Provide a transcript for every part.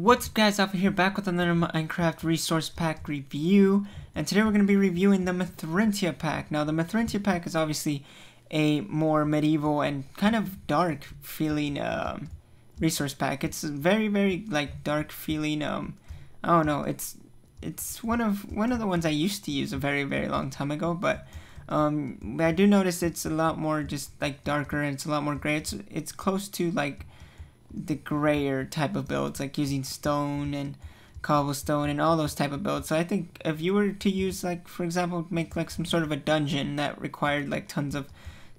What's up guys, Alpha here, back with another Minecraft resource pack review, and today we're going to be reviewing the Mithrintia pack. Now the Mithrintia pack is obviously a more medieval and kind of dark feeling resource pack. It's very like dark feeling, I don't know, it's one of the ones I used to use a very long time ago, but I do notice it's a lot more just like darker and it's a lot more gray. It's close to like the grayer type of builds, like using stone and cobblestone and all those type of builds. So I think if you were to use, like, for example, make like some sort of a dungeon that required like tons of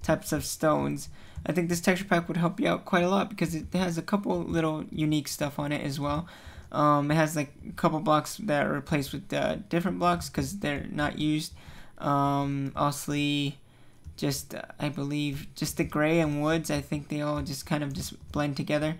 types of stones, I think this texture pack would help you out quite a lot because it has a couple little unique stuff on it as well. It has like a couple blocks that are replaced with different blocks because they're not used. Also, just I believe just the gray and woods, I think they all just kind of just blend together.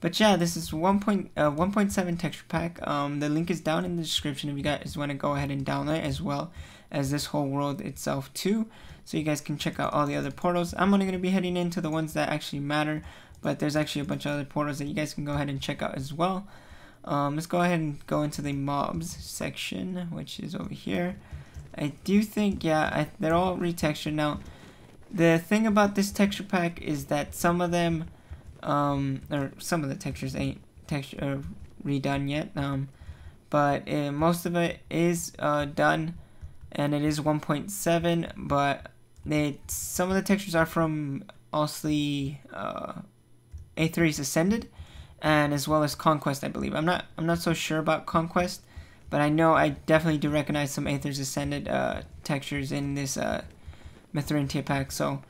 But yeah, this is 1.7 texture pack. The link is down in the description if you guys want to go ahead and download it, as well as this whole world itself too, so you guys can check out all the other portals. I'm only going to be heading into the ones that actually matter, but there's actually a bunch of other portals that you guys can go ahead and check out as well. Let's go ahead and go into the mobs section, which is over here. I do think, yeah, they're all retextured. Now, the thing about this texture pack is that some of them, or some of the textures ain't redone yet, but most of it is done, and it is 1.7, but some of the textures are from Alsley, Aether's Ascended, and as well as Conquest, I believe. I'm not so sure about Conquest, but I know I definitely do recognize some Aether's Ascended textures in this Mithrintia pack. So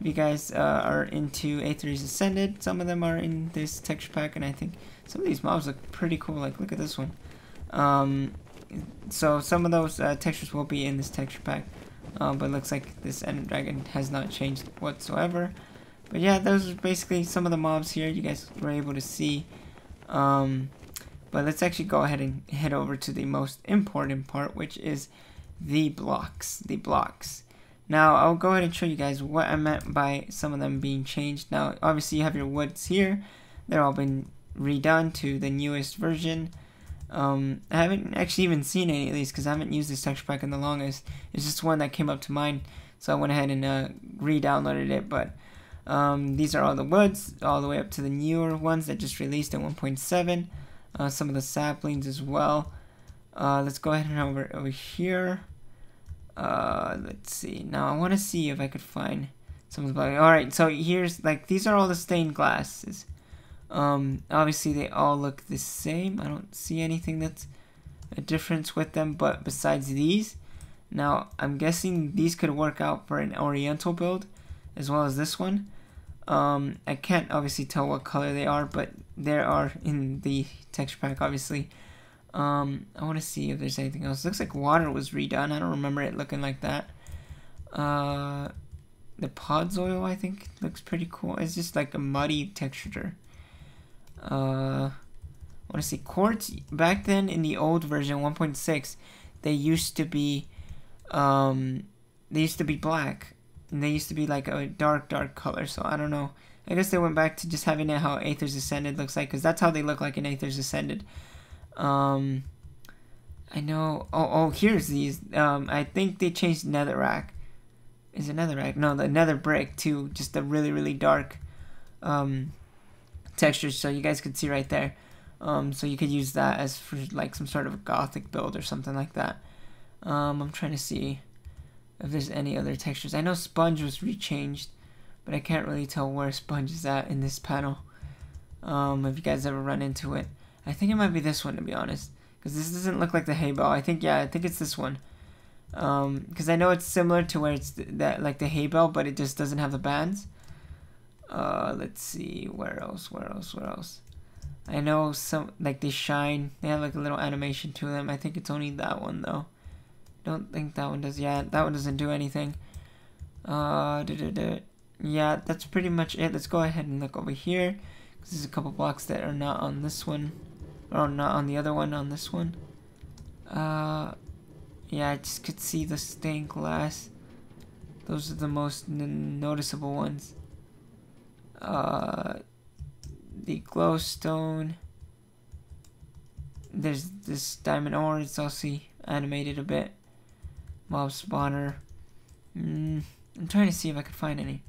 if you guys are into Aether's Ascended, some of them are in this texture pack, and I think some of these mobs look pretty cool. Like, look at this one. So some of those textures will be in this texture pack, but it looks like this Ender Dragon has not changed whatsoever. But yeah, those are basically some of the mobs here you guys were able to see. But let's actually go ahead and head over to the most important part, which is the blocks. Now, I'll go ahead and show you guys what I meant by some of them being changed. Now, obviously, you have your woods here. They're all been redone to the newest version. I haven't actually even seen any of these because I haven't used this texture pack in the longest. It's just one that came up to mind, so I went ahead and re-downloaded it. But these are all the woods, all the way up to the newer ones that just released at 1.7. Some of the saplings as well. Let's go ahead and over here. Let's see. Now I want to see if I could find some of the blocks. Alright, so here's like, these are all the stained glasses. Obviously they all look the same. I don't see anything that's a difference with them, but besides these. Now I'm guessing these could work out for an oriental build as well as this one. I can't obviously tell what color they are, but they are in the texture pack, obviously. I want to see if there's anything else. It looks like water was redone. I don't remember it looking like that. The pod's oil, I think, looks pretty cool. It's just like a muddy texture. I want to see quartz. Back then, in the old version, 1.6, they used to be black. And they used to be like a dark color, so I don't know. I guess they went back to just having it how Aether's Ascended looks like, because that's how they look like in Aether's Ascended. I know. Oh, here's these. I think they changed netherrack. Is it netherrack? No, the nether brick to just the really dark textures, so you guys could see right there. So you could use that as for like some sort of gothic build or something like that. I'm trying to see if there's any other textures. I know sponge was rechanged, but I can't really tell where sponge is at in this panel. If you guys ever run into it, I think it might be this one, to be honest, because this doesn't look like the hay bale. I think, yeah, I think it's this one, because I know it's similar to where it's that like the hay bale, but it just doesn't have the bands. Let's see, where else. I know some, like, they shine. They have like a little animation to them. I think it's only that one though. Don't think that one does. Yeah, that one doesn't do anything. Yeah, that's pretty much it. Let's go ahead and look over here, because there's a couple blocks that are not on this one, or not on the other one, on this one. Yeah, I just could see the stained glass. Those are the most noticeable ones. The glowstone. there's this diamond ore. It's also animated a bit. Mob spawner. I'm trying to see if I could find any.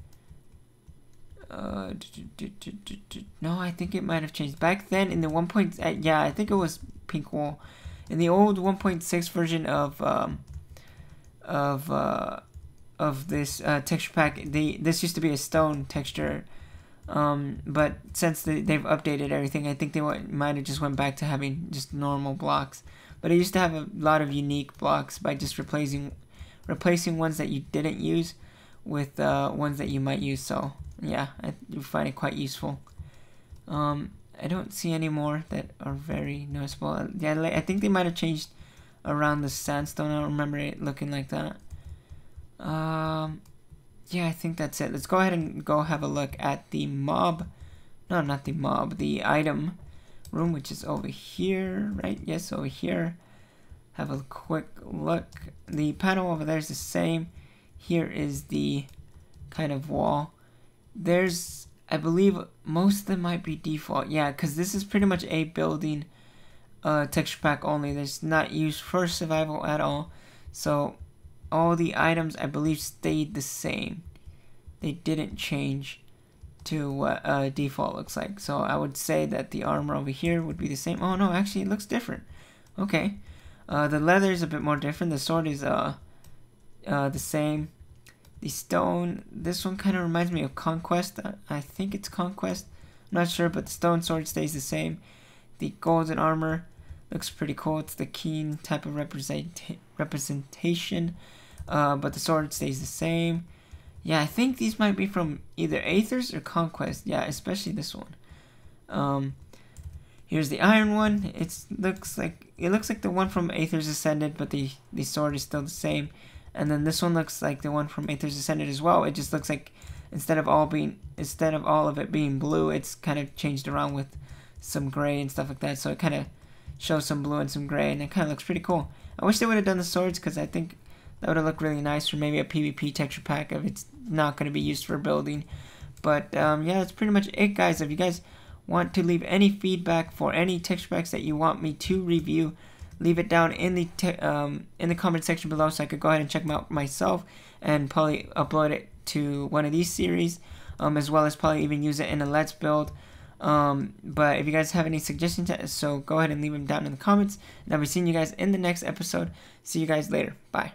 No, I think it might have changed. Back then in the 1.8, yeah, I think it was pink wool. In the old 1.6 version of this texture pack, this used to be a stone texture, but since they've updated everything, I think they might have just went back to having just normal blocks. But it used to have a lot of unique blocks by just replacing ones that you didn't use with ones that you might use. So yeah, I find it quite useful. I don't see any more that are very noticeable. Yeah, I think they might have changed around the sandstone. I don't remember it looking like that. Yeah, I think that's it. Let's go ahead and go have a look at the mob. No, not the mob. The item room, which is over here, right? Yes, over here. Have a quick look. The panel over there is the same. Here is the kind of wall. There's, I believe, most of them might be default. Yeah, because this is pretty much a building texture pack only. There's not used for survival at all. So all the items, I believe, stayed the same. They didn't change to what default looks like. So I would say that the armor over here would be the same. Oh, no, actually, it looks different. Okay. The leather is a bit more different. The sword is the same. The stone, this one kind of reminds me of Conquest. I think it's Conquest. I'm not sure, but the stone sword stays the same. The golden armor looks pretty cool. It's the keen type of representation, but the sword stays the same. Yeah, I think these might be from either Aether's or Conquest. Yeah, especially this one. Here's the iron one. It looks like the one from Aether's Ascended, but the sword is still the same. And then this one looks like the one from Aether's Ascended as well. It just looks like instead of all of it being blue, it's kind of changed around with some gray and stuff like that. So it kind of shows some blue and some gray, and it kind of looks pretty cool. I wish they would have done the swords, because I think that would have looked really nice for maybe a PvP texture pack if it's not going to be used for building. But yeah, that's pretty much it, guys. If you guys want to leave any feedback for any texture packs that you want me to review, leave it down in the comment section below, so I could go ahead and check them out myself and probably upload it to one of these series, as well as probably even use it in a Let's Build. But if you guys have any suggestions, so go ahead and leave them down in the comments, and I'll be seeing you guys in the next episode. See you guys later. Bye.